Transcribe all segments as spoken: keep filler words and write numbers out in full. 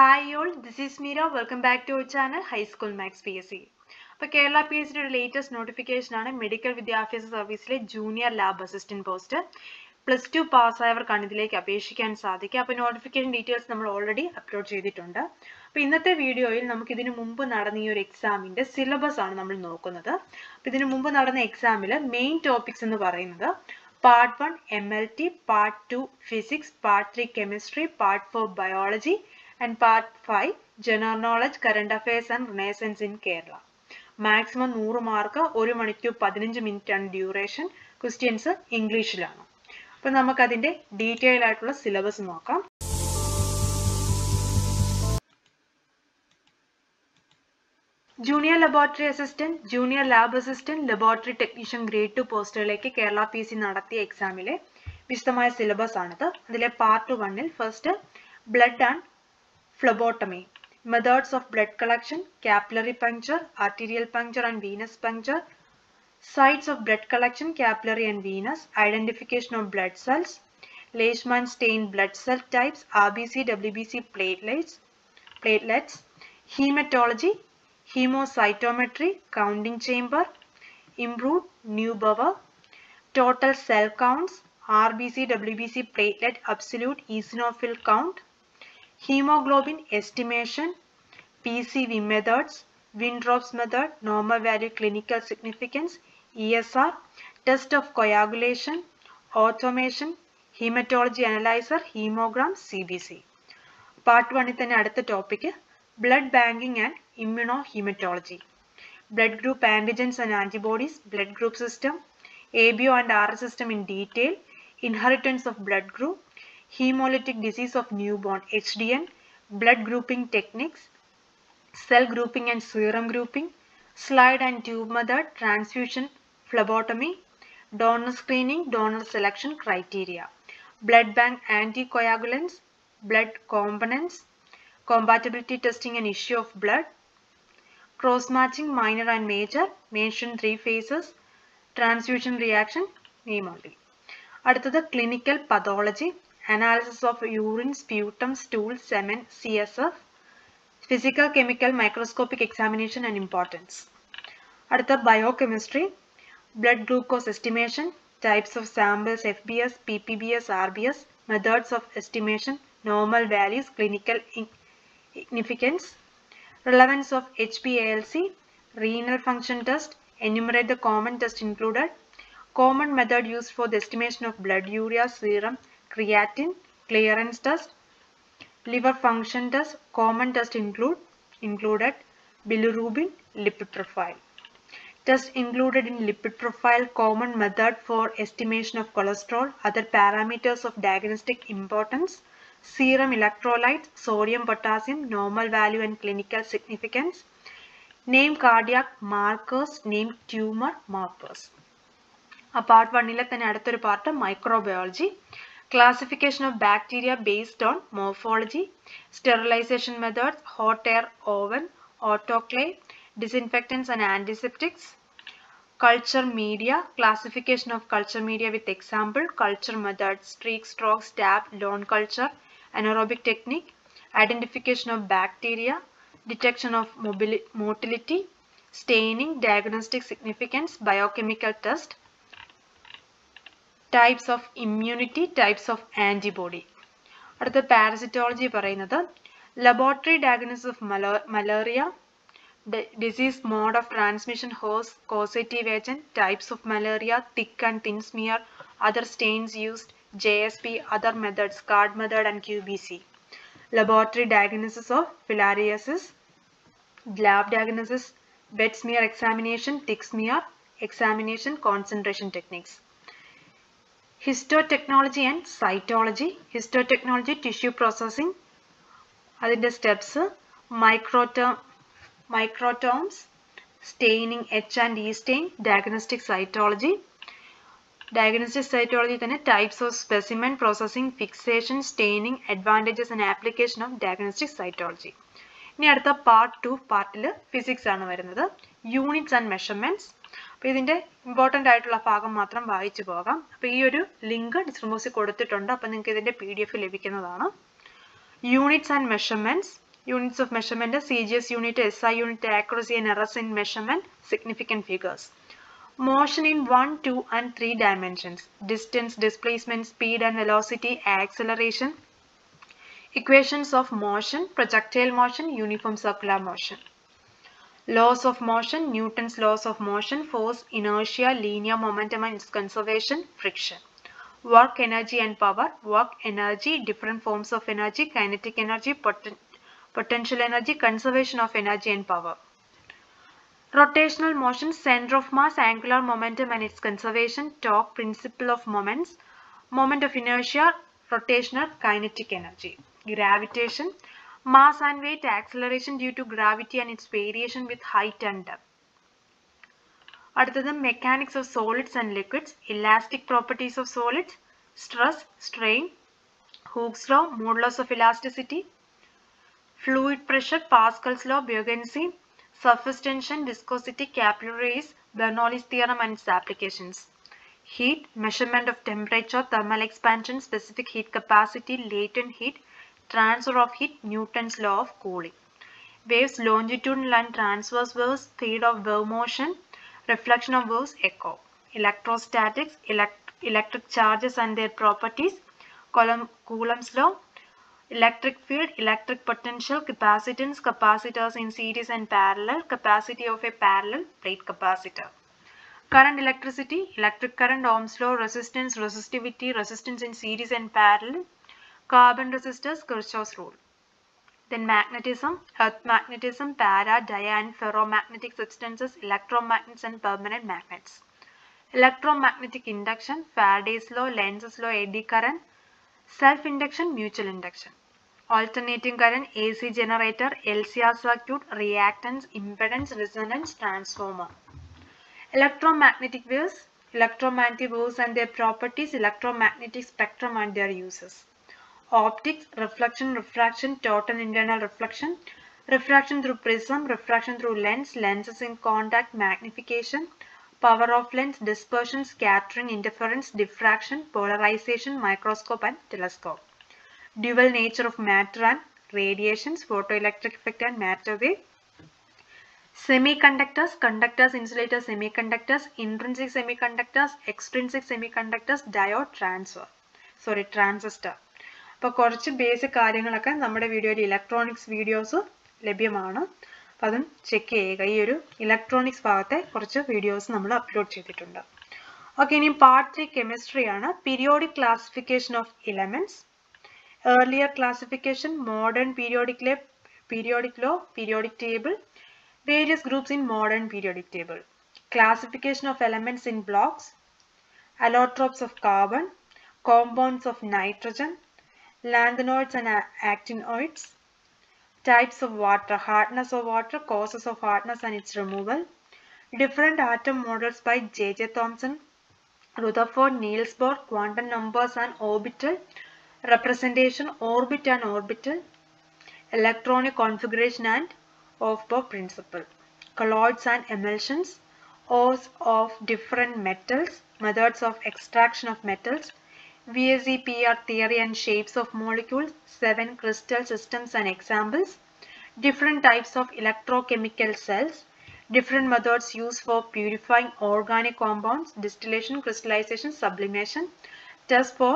Hi all, this is Meera. Welcome back to our channel High School Max P S C. For Kerala P S C latest notification on Medical Education Service Junior Lab Assistant post. Plus two pass aayvarkku idilekku appekshikan sadhikkum. Appo notification details nammal already upload cheyidittundu. Appo innathe videoyil namukku idinu munpu nadanna ee oru exam inde syllabus aanu nammal nokkunnathu. Appo idinu munpu nadanna exam il main topics ennu parayunnathu part one M L T, part two physics, part three chemistry, part four biology and part five general knowledge, current affairs and renaissance in Kerala. Maximum one hundred mark, one hour fifteen minute and duration. Questions English ilana. Appo namakku adinte detail aayittulla syllabus nokkam. Junior Laboratory Assistant, Junior Lab Assistant, Laboratory Technician grade two posterlekku Kerala P S C nadathiya exam ile visthamaaya syllabus aanathu. Adile part one il first blood and phlebotomy, methods of blood collection, capillary puncture, arterial puncture and venous puncture, sites of blood collection, capillary and venous, identification of blood cells, Leishman's stained blood cell types, R B C, W B C platelets, platelets, hematology, hemocytometry, counting chamber, improved Neubauer, total cell counts, R B C, W B C platelet absolute eosinophil count, hemoglobin estimation, P C V methods, windrops method, normal value clinical significance, E S R, test of coagulation, automation, hematology analyzer, hemogram, C B C. Part one is another topic, blood banking and immunohematology, blood group antigens and antibodies, blood group system, abo and R system in detail, inheritance of blood group, hemolytic disease of newborn, H D N, blood grouping techniques, cell grouping and serum grouping, slide and tube method, transfusion, phlebotomy, donor screening, donor selection criteria, blood bank anticoagulants, blood components, compatibility testing and issue of blood, cross matching minor and major, mention three phases, transfusion reaction, name only. Adutha clinical pathology, analysis of urine, sputum, stool, semen, C S F, physical, chemical, microscopic examination and importance. Adutha biochemistry, blood glucose estimation, types of samples, F B S, P P B S, R B S, methods of estimation, normal values, clinical significance, relevance of H b A one C, renal function test, enumerate the common test included, common method used for the estimation of blood urea, serum, creatine, clearance test, liver function test, common test include included bilirubin, lipid profile. Test included in lipid profile, common method for estimation of cholesterol, other parameters of diagnostic importance, serum electrolytes, sodium, potassium, normal value and clinical significance, name cardiac markers, name tumor markers. Apart one illa than adathoru part microbiology. Classification of bacteria based on morphology, sterilization methods, hot air oven, autoclave, disinfectants and antiseptics, culture media, classification of culture media with example, culture methods, streak, stroke, stab, lawn culture, anaerobic technique, identification of bacteria, detection of motility, staining, diagnostic significance, biochemical test, types of immunity, types of antibody. Adutha parasitology parayunnathu laboratory diagnosis of mal- malaria, d- disease mode of transmission, host, causative agent, types of malaria, thick and thin smear, other stains used, J S P, other methods, CARD method and Q B C. Laboratory diagnosis of filariasis, lab diagnosis, wet smear examination, thick smear examination, concentration techniques. Histotechnology and cytology, histotechnology, tissue processing, adinte steps, microtom, microtomes, staining, H and E stain, diagnostic cytology, diagnostic cytology then types of specimen processing, fixation, staining, advantages and application of diagnostic cytology. Ini adutha part two partil physics aanu varunathu, units and measurements. അപ്പോൾ ഇതിൻ്റെ important ആയിട്ടുള്ള ഭാഗം മാത്രം വായിച്ചു പോകാം. അപ്പോൾ ഈ ഒരു ലിങ്ക് ഡിസ്ക്രിപ്ഷനിൽ കൊടുത്തിട്ടുണ്ട്. അപ്പോൾ നിങ്ങൾക്ക് ഇതിൻ്റെ പി ഡി എഫ് ലഭിക്കുന്നതാണ്. Units and measurements, units of measurement, C G S unit, S I unit, accuracy and errors in measurement, significant figures. Motion in one, two and three dimensions, distance, displacement, speed and velocity, acceleration, equations of motion, projectile motion, uniform circular motion. Laws of motion, Newton's laws of motion, force, inertia, linear momentum and its conservation, friction. Work, energy and power, work, energy, different forms of energy, kinetic energy, poten potential energy, conservation of energy and power. Rotational motion, center of mass, angular momentum and its conservation, torque, principle of moments, moment of inertia, rotational, kinetic energy. Gravitation, mass and weight, acceleration due to gravity and its variation with height and depth. Adutha, mechanics of solids and liquids, elastic properties of solids, stress, strain, Hooke's law, modulus of elasticity, fluid pressure, Pascal's law, buoyancy, surface tension, viscosity, capillary rays, Bernoulli's theorem and its applications. Heat, measurement of temperature, thermal expansion, specific heat capacity, latent heat, transfer of heat, Newton's law of cooling. Waves, longitudinal and transverse waves, speed of wave motion, reflection of waves, echo. Electrostatics, elect electric charges and their properties, Coulomb Coulomb's law, electric field, electric potential, capacitance, capacitors in series and parallel, capacity of a parallel plate capacitor. Current, electricity, electric current, Ohm's law, resistance, resistivity, resistance in series and parallel, carbon resistors, Kirchhoff's rule. Then magnetism, earth magnetism, para, dia and ferromagnetic substances, electromagnets and permanent magnets. Electromagnetic induction, Faraday's law, Lenz's law, eddy current, self-induction, mutual induction. Alternating current, A C generator, L C R circuit, reactance, impedance, resonance, transformer. Electromagnetic waves, electromagnetic waves and their properties, electromagnetic spectrum and their uses. Optics, reflection, refraction, total internal reflection, refraction through prism, refraction through lens, lenses in contact, magnification, power of lens, dispersion, scattering, interference, diffraction, polarization, microscope and telescope. Dual nature of matter and radiations, photoelectric effect and matter wave. Semiconductors, conductors, insulators, semiconductors, intrinsic semiconductors, extrinsic semiconductors, diode, transfer, sorry, transistor. അപ്പോൾ കുറച്ച് basic കാര്യങ്ങളൊക്കെ നമ്മുടെ വീഡിയോയിൽ electronics videos ലഭ്യമാണ്. അപ്പോൾ അതും check ചെയ്യുക. ഈ ഒരു ഇലക്ട്രോണിക്സ് ഭാഗത്തെ കുറച്ച് വീഡിയോസ് നമ്മൾ അപ്ലോഡ് ചെയ്തിട്ടുണ്ട്. ഓക്കെ, ഇനി പാർട്ട് ത്രീ കെമിസ്ട്രി ആണ്. Periodic classification of elements, earlier classification, modern periodic law, periodic law, periodic table, various groups in modern periodic table, classification of elements in blocks, allotropes of carbon, compounds of nitrogen, lanthanoids and actinoids, types of water, hardness of water, causes of hardness and its removal, different atom models by J J Thomson, Rutherford, Niels Bohr, quantum numbers and orbital representation, orbit and orbital, electronic configuration and Aufbau principle, colloids and emulsions, ores of different metals, methods of extraction of metals, V S E P R theory and shapes of molecules, seven crystal systems and examples, different types of electrochemical cells, different methods used for purifying organic compounds, distillation, crystallization, sublimation, test for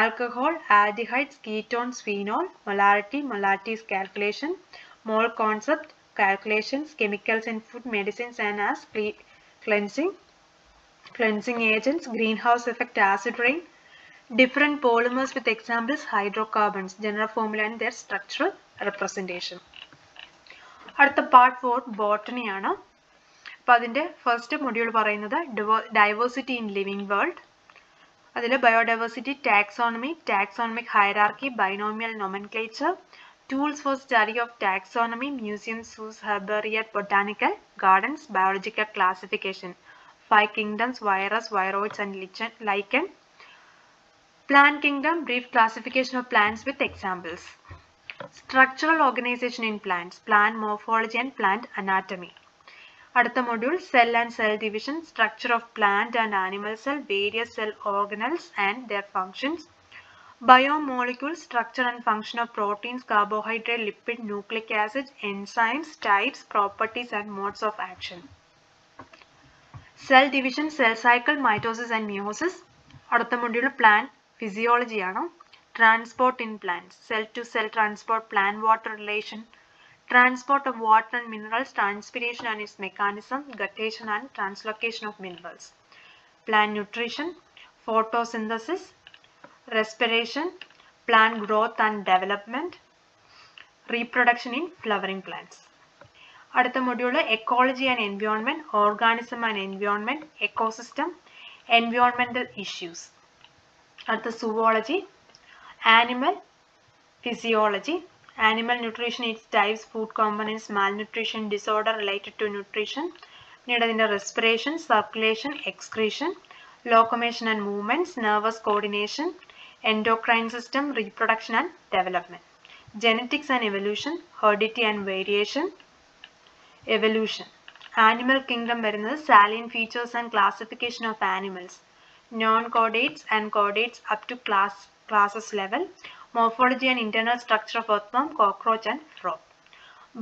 alcohol, aldehydes, ketones, phenol, molarity, molarity's calculation, mole concept, calculations, chemicals in food, medicines and as cleansing, cleansing agents, greenhouse effect, acid rain, different polymers with examples, hydrocarbons, general formula and their structural representation. അടുത്ത part four botany ആണ്. അപ്പോൾ അതിൻ്റെ first module പറയുന്നത് diversity in living world, അതിൽ biodiversity, taxonomy, taxonomic hierarchy, binomial nomenclature, tools for study of taxonomy, museum, zoos, herbaria, botanical gardens, biological classification, five kingdoms, virus, viroids and lichen lichen, plant kingdom, brief classification of plants with examples, structural organization in plants, plant morphology and plant anatomy. Adutha module, cell and cell division, structure of plant and animal cell, various cell organelles and their functions, Biomolecule structure and function of proteins, carbohydrate, lipid, nucleic acids, enzymes, types, properties and modes of action. Cell division, cell cycle, mitosis and meiosis. അടുത്ത module plant physiology ആണ്. Transport in plants, cell to cell transport, plant water relation, transport of water and minerals, transpiration and its mechanism, guttation and translocation of minerals, plant nutrition, photosynthesis, respiration, plant growth and development, reproduction in flowering plants. അടുത്ത module ecology and environment, organism and environment, ecosystem, environmental issues. അടുത്ത zoology, animal physiology, animal nutrition, its types, food components, malnutrition, disorder related to nutrition, പിന്നീട് respiration, circulation, excretion, locomotion and movements, nervous coordination, endocrine system, reproduction and development, genetics and evolution, heredity and variation, evolution. Animal kingdom വരുന്നത് salient features and classification of animals, non-chordates and chordates up to class classes level, morphology and internal structure of earthworm, cockroach and frog.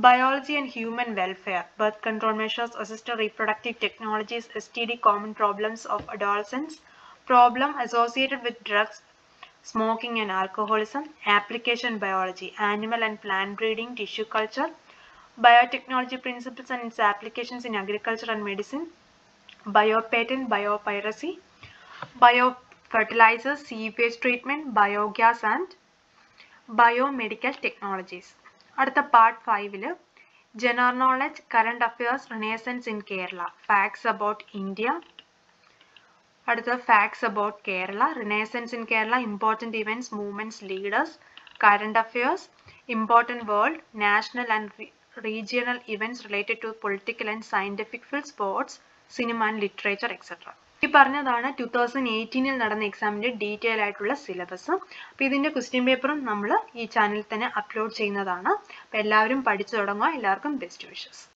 Biology and human welfare, birth control measures, assisted reproductive technologies, S T D, common problems of adolescence, problem associated with drugs, smoking and alcoholism. Application biology, animal and plant breeding, tissue culture, biotechnology principles and its applications in agriculture and medicine, biopatent, biopiracy, biofertilizers, sewage treatment, biogas and biomedical technologies. അടുത്ത part ഫൈവില് general knowledge, current affairs, renaissance in Kerala, facts about India. അടുത്ത facts about Kerala, renaissance in Kerala, important events, movements, leaders, current affairs, important world, national and regional events related to political and scientific field, sports, cinema and literature etcetera. ഈ പറഞ്ഞതാണ് two thousand എയ്റ്റീനിൽ നടന്ന എക്സാമിൻ്റെ detail ആയിട്ടുള്ള syllabus. അപ്പോൾ ഇതിൻ്റെ question പേപ്പറും നമ്മൾ ഈ ചാനലിൽ തന്നെ അപ്ലോഡ് ചെയ്യുന്നതാണ്. അപ്പോൾ എല്ലാവരും പഠിച്ചു തുടങ്ങുക. എല്ലാവർക്കും ബെസ്റ്റ് വിഷസ്.